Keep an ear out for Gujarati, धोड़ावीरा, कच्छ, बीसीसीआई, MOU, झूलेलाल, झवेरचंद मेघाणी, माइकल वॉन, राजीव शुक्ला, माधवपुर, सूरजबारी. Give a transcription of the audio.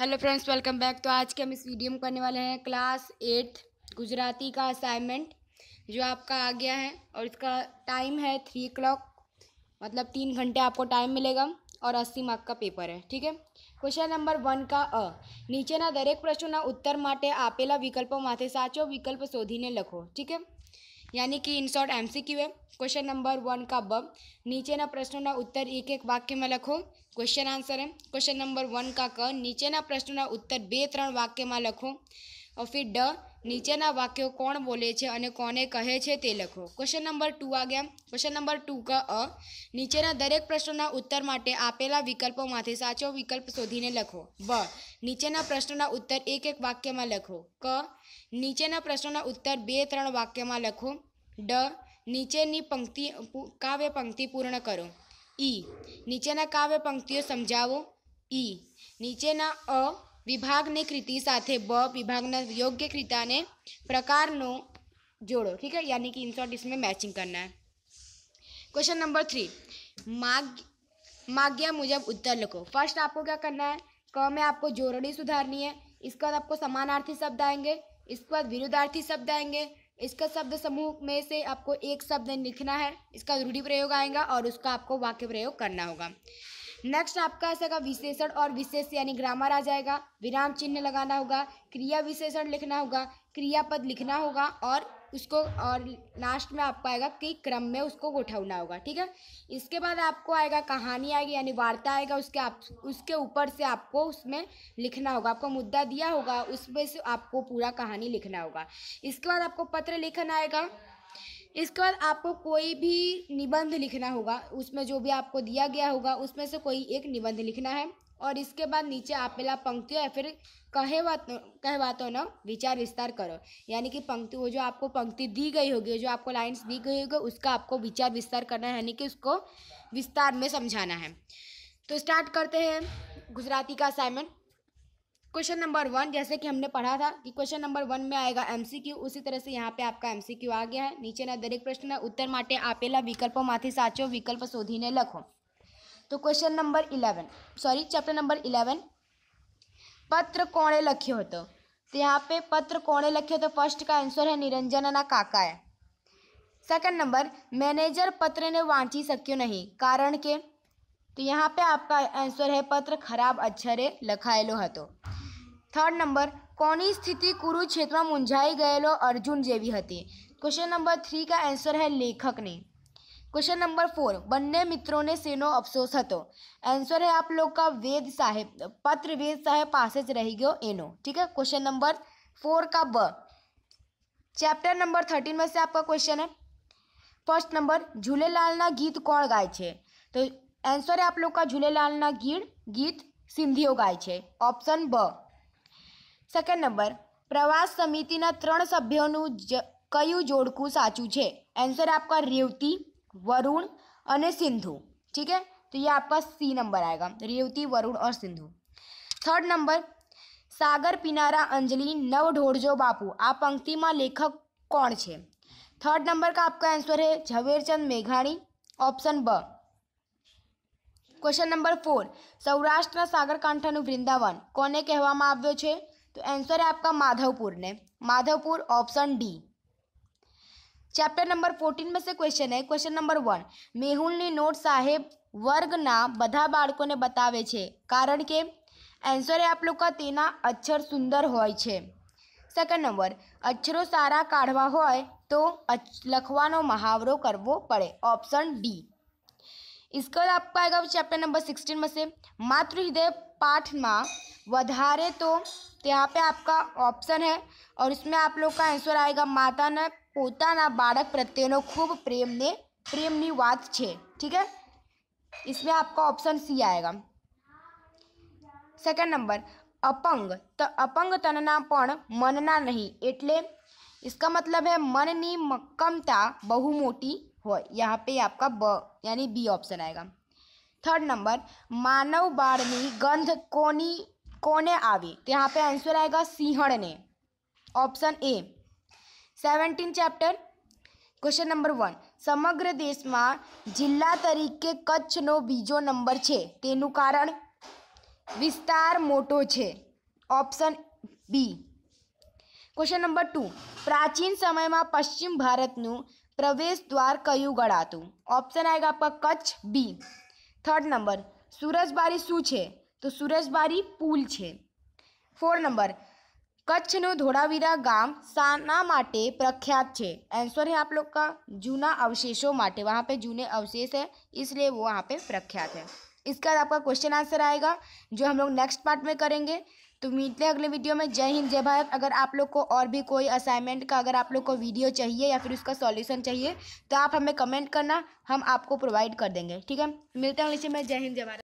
Hello friends, welcome back. तो आज के हम इस वीडियो में करने वाले हैं क्लास 8 गुजराती का असाइनमेंट जो आपका आ गया है, और इसका टाइम है 3 o'clock, मतलब 3 घंटे आपको टाइम मिलेगा और 80 मार्क का पेपर है। ठीक है, क्वेश्चन नंबर 1 का अ નીચેના દરેક પ્રશ્નોના उत्तर માટે આપેલા વિકલ્પોમાંથી સાચો વિકલ્પ શોધીને લખો। ठीक है, यानी कि इन शॉर्ट MCQ है। क्वेश्चन नंबर 1 का ब नीचेना प्रश्नों उत्तर एक एक वाक्य में लखो, क्वेश्चन आंसर है। क्वेश्चन नंबर 1 का क नीचेना प्रश्नों उत्तर 2-3 वाक्य में लखो, और फिर ड नीचेना वाक्यों कौन बोले छे अने कोने कहे छे ते लखो। क्वेश्चन नंबर 2 आ गया। क्वेश्चन नंबर 2 का अ नीचेना दरेक प्रश्नों उत्तर माटे आपेला विकल्पों मांथी साचो विकल्प शोधीने लखो। ब नीचेना प्रश्नों उत्तर एक एक वाक्य में लखो। क नीचेना प्रश्नों उत्तर 2-3 वाक्य में लखो। ड नीचेनी पंक्ति काव्य पंक्ति पूर्ण करो। ई नीचेना काव्य पंक्तिओ समझावो। ई नीचेना अ विभाग ने कृति साथे ब विभाग ने योग्य कृता ने प्रकार नो जोड़ो। ठीक है, यानी कि इन शॉर्ट इसमें मैचिंग करना है। क्वेश्चन नंबर 3 माग्या मुजब उत्तर लिखो। फर्स्ट आपको क्या करना है, क में आपको जोड़णी सुधारनी है, इसके बाद आपको समानार्थी शब्द आएंगे, इसके बाद विरुद्धार्थी शब्द आएंगे, इसका शब्द समूह में से आपको एक शब्द लिखना है, इसका रूढ़ि प्रयोग आएगा और उसका आपको वाक्य प्रयोग करना होगा। नेक्स्ट आपका ऐसा विशेषण और विशेष यानी ग्रामर आ जाएगा, विराम चिन्ह लगाना होगा, क्रिया विशेषण लिखना होगा, क्रियापद लिखना होगा और उसको और लास्ट में आपको आएगा कि क्रम में उसको उठाना होगा। ठीक है, इसके बाद आपको आएगा कहानी आएगी यानी वार्ता आएगा, उसके ऊपर से आपको उसमें लिखना होगा, आपको मुद्दा दिया होगा उसमें से आपको पूरा कहानी लिखना होगा। इसके बाद आपको पत्र लेखन आएगा, इसके बाद आपको कोई भी निबंध लिखना होगा, उसमें जो भी आपको दिया गया होगा उसमें से कोई एक निबंध लिखना है। और इसके बाद नीचे आपेला पंक्तियों या फिर कहवातों न विचार विस्तार करो, यानी कि पंक्ति वो जो आपको पंक्ति दी गई होगी, जो आपको लाइन्स दी गई होगी उसका आपको विचार विस्तार करना है, यानी कि उसको विस्तार में समझाना है। तो स्टार्ट करते हैं गुजराती का असाइनमेंट। क्वेश्चन नंबर 1 जैसे कि हमने पढ़ा था कि क्वेश्चन नंबर 1 में आएगा MCQ, उसी तरह से यहाँ पे आपका MCQ आ गया है। नीचे ना दरेक प्रश्न उत्तर माटे आपेला विकल्पों माथी साचो विकल्प शोधीने लखो। तो question number 11 sorry chapter number 11 पत्र कोणे लख्यो हतो। तो यहाँ पे पत्र कोणे लख्यो, तो फर्स्ट का आंसर है निरंजनना काकाए। सेकंड नंबर मैनेजर पत्र ने वाँची शक्यो नहीं कारण के, तो यहाँ पे आपका आंसर है पत्र खराब अक्षरे लखायेलो हतो। थर्ड नंबर कोनी स्थिति कुरुक्षेत्र में मूंझाई गयेलो अर्जुन जेवी हती। क्वेश्चन नंबर 3 का आंसर है लेखक ने। क्वेश्चन नंबर 4 बन्ने मित्रों ने सेनो अफसोस हतो। आंसर है आप लोग का वेद साहेब, पत्र वेद साहेब पास ज रही गयो एनो। ठीक है, क्वेश्चन नंबर 4 का ब चैप्टर नंबर 13 में से आपका क्वेश्चन है। फर्स्ट नंबर झूलेलाल ना गीत कौन गाय छे, तो आंसर है आप लोग का झूलेलाल ना गीत सिंधीओ गाय छे, ऑप्शन ब। सेकंड नंबर प्रवास समिति ना 3 सभ्यों क्यू जोड़कू साचू है, आंसर आपका रेवती वरुण और सिंधु। ठीक है, तो ये आपका सी नंबर आएगा, रेवती वरुण और सिंधु। थर्ड नंबर सागर पिनारा अंजलि नव ढोड़जो बापू आ पंक्ति में लेखक कौन है, थर्ड नंबर का आपका आंसर है झवेरचंद मेघाणी, ऑप्शन ब। क्वेश्चन नंबर 4 सौराष्ट्र सागरकांठानु वृंदावन कोने कहवामां आव्यो छे, तो आंसर है आपका माधवपुर ने, माधवपुर, option D. Chapter number 14 में से क्वेश्चन है। क्वेश्चन नंबर 1 મેહુલની નોટ સાહેબ વર્ગના બધા બાળકોને બતાવે છે કારણ કે, આન્સર એ આપ લોકો તેના અક્ષર સુંદર હોય છે। સેકન્ડ નંબર અક્ષરો સારા કાઢવા હોય તો લખવાનો મહાવરો કરવો પડે, ऑप्शन डी। इसके बाद आपका आएगा चैप्टर नंबर 16 में से मातृहृदय पाठ में वधारे, तो यहाँ पे आपका ऑप्शन है और इसमें आप लोग का आंसर आएगा माता ने पोताना बाड़क प्रत्येनो खूब प्रेमनी वात छे। ठीक है, इसमें आपका ऑप्शन सी आएगा। सेकंड नंबर अपंग तो अपंग तनना पण मनना नहीं, एटले इसका मतलब है मन नी मक्कमता बहु मोटी हो, यहाँ पे आपका ब यानी बी ऑप्शन आएगा। थर्ड नंबर मानव बाड़नी गंध कोने आवे, तो यहाँ पे आंसर आएगा सिंहण ने, option A. 17 chapter question number 1 समग्र देश में जिला तरीके कच्छ नो बीजो नंबर छे, तेनु कारण विस्तार मोटो छे, ऑप्शन बी। क्वेश्चन नंबर 2, प्राचीन समय में पश्चिम भारत नु प्रवेश द्वार क्यू गणातु? ऑप्शन आएगा आपका कच्छ बी। थर्ड नंबर, सूरजबारी शू है? तो सूरजबारी पुल है। फोर्थ नंबर, कच्छनु धोड़ावीरा गाम साना माटे प्रख्यात है? आंसर है आप लोग का जूना अवशेषों माटे, वहाँ पे जूने अवशेष है इसलिए वो वहाँ पे प्रख्यात है। इसका आपका क्वेश्चन आंसर आएगा जो हम लोग नेक्स्ट पार्ट में करेंगे। तो मिलते हैं अगले वीडियो में। जय हिंद जय भारत। अगर आप लोग को और भी कोई असाइनमेंट का अगर आप लोग को वीडियो चाहिए या फिर उसका सॉल्यूशन चाहिए तो आप हमें कमेंट करना, हम आपको प्रोवाइड कर देंगे। ठीक है, मिलते हैं अगले में। जय हिंद जय भारत।